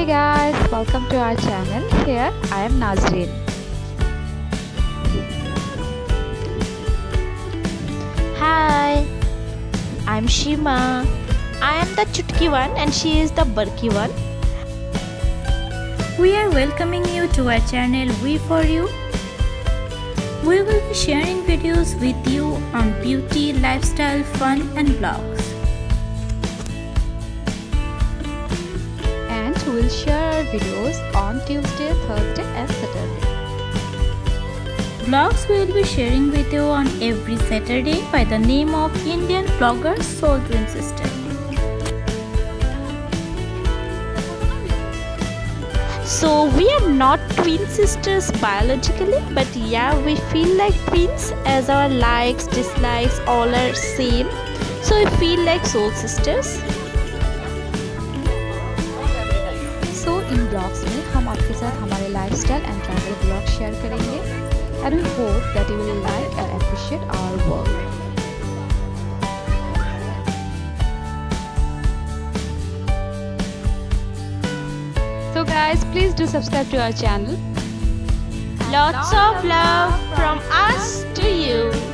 Hey guys, welcome to our channel. Here I am Nazrin. Hi, I'm Shima. I am the chutki one and she is the barki one. We are welcoming you to our channel We For You. We will be sharing videos with you on beauty, lifestyle, fun and vlogs. And we will share our videos on Tuesday, Thursday and Saturday. Vlogs we will be sharing with you on every Saturday by the name of Indian Vlogger Soul Twin Sister. So we are not twin sisters biologically, but yeah, we feel like twins as our likes, dislikes, all are same. So we feel like soul sisters. So in vlogs में हम आपके साथ हमारे lifestyle and travel vlog share करेंगे, and we hope that you will like and appreciate our work. So guys, please do subscribe to our channel. Lots of love from us to you.